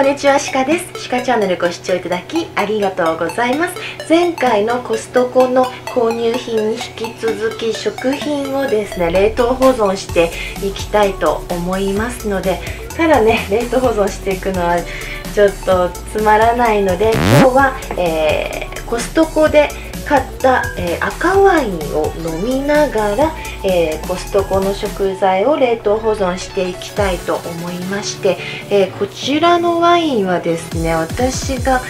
こんにちは、シカです。シカチャンネルご視聴いただきありがとうございます。前回のコストコの購入品に引き続き食品をですね冷凍保存していきたいと思いますので、ただね冷凍保存していくのはちょっとつまらないので、今日は、コストコで買った、赤ワインを飲みながら、コストコの食材を冷凍保存していきたいと思いまして、こちらのワインはですね私が、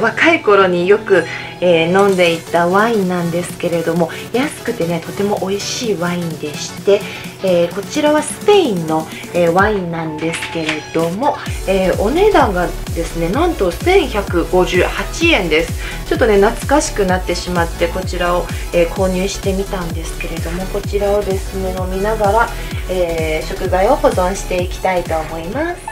若い頃によく、飲んでいたワインなんですけれども、安くてねとても美味しいワインでして、こちらはスペインの、ワインなんですけれども、お値段がですねなんと1158円です。ちょっとね懐かしくなってしまってこちらを、購入してみたんですけれども、こちらをですね飲みながら、食材を保存していきたいと思います。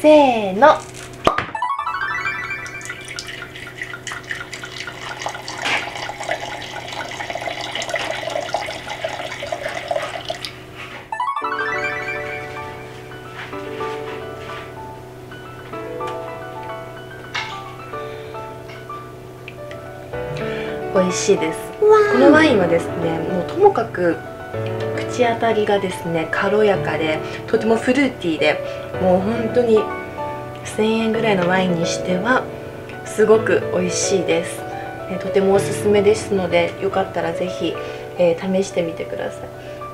せーの。美味しいです。このワインはですね、もうともかく口当たりがですね軽やかでとてもフルーティーで、もう本当に1000円ぐらいのワインにしてはすごく美味しいです。とてもおすすめですので、よかったらぜひ、試してみてくださ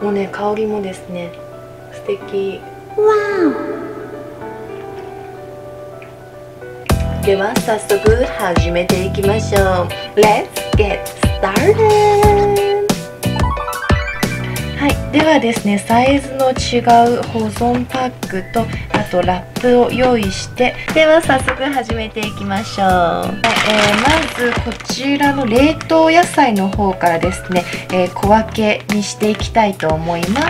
い。もうね香りもですね素敵。では早速始めていきましょう。 Let's get started。はい、ではですねサイズの違う保存パックとあとラップを用意して、では早速始めていきましょう。まずこちらの冷凍野菜の方からですね、小分けにしていきたいと思います。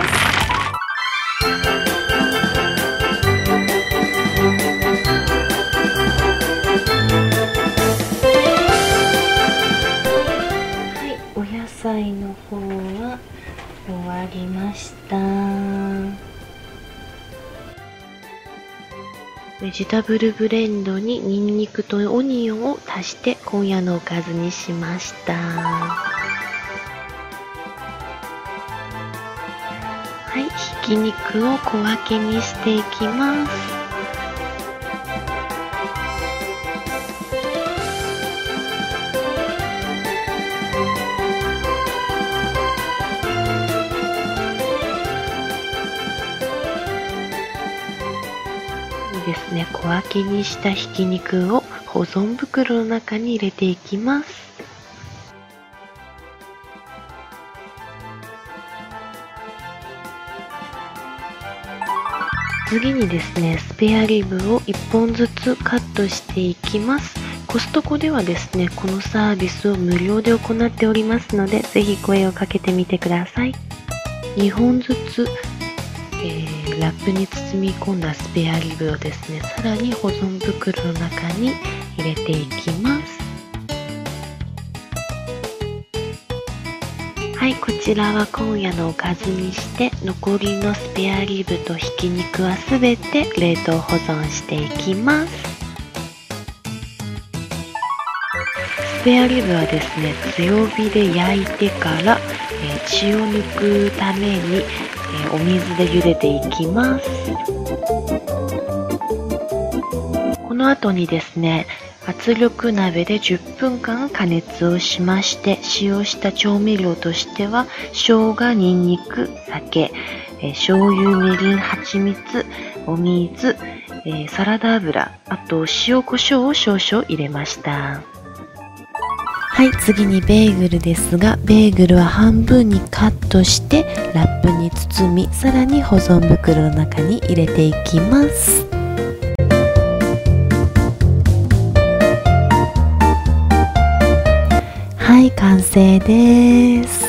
ベジタブルブレンドにニンニクとオニオンを足して今夜のおかずにしました。はい、ひき肉を小分けにしていきます。ですね、小分けにしたひき肉を保存袋の中に入れていきます。次にですねスペアリブを1本ずつカットしていきます。コストコではですねこのサービスを無料で行っておりますので、ぜひ声をかけてみてください。2本ずつラップに包み込んだスペアリブをですねさらに保存袋の中に入れていきます。はい、こちらは今夜のおかずにして、残りのスペアリブとひき肉はすべて冷凍保存していきます。スペアリブはですね強火で焼いてから、血を抜くためにお水で茹でていきます。この後にですね圧力鍋で10分間加熱をしまして、使用した調味料としては生姜、にんにく、酒、醤油、みりん、蜂蜜、お水、サラダ油、あと塩コショウを少々入れました。はい、次にベーグルですが、ベーグルは半分にカットしてラップに包み、さらに保存袋の中に入れていきます。はい、完成です。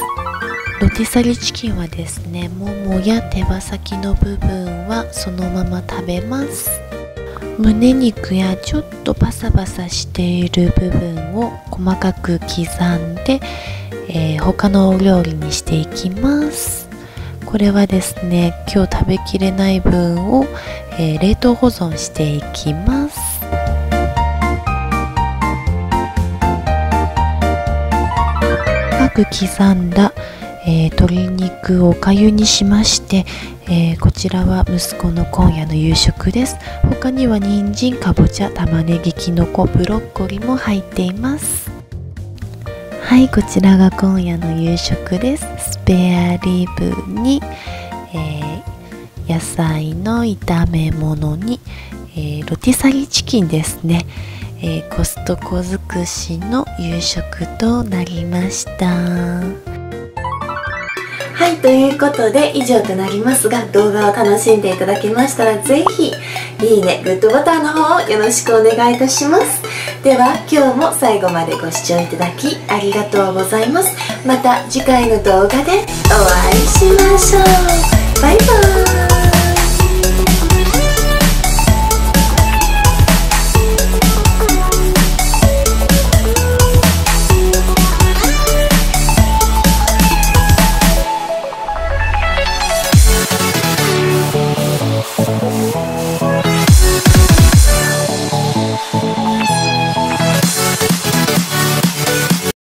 ロティサリーチキンはですねももや手羽先の部分はそのまま食べます。胸肉やちょっとバサバサしている部分を細かく刻んで、他のお料理にしていきます。これはですね、今日食べきれない分を、冷凍保存していきます。深く刻んだ、鶏肉をおかゆにしまして、こちらは息子の今夜の夕食です。他には人参、かぼちゃ、玉ねぎ、きのこ、ブロッコリーも入っています。はい、こちらが今夜の夕食です。スペアリブに、野菜の炒め物に、ロティサリーチキンですね、コストコ尽くしの夕食となりました。はい、ということで以上となりますが、動画を楽しんでいただけましたら是非いいね、グッドボタンの方をよろしくお願いいたします。では今日も最後までご視聴いただきありがとうございます。また次回の動画でお会いしましょう。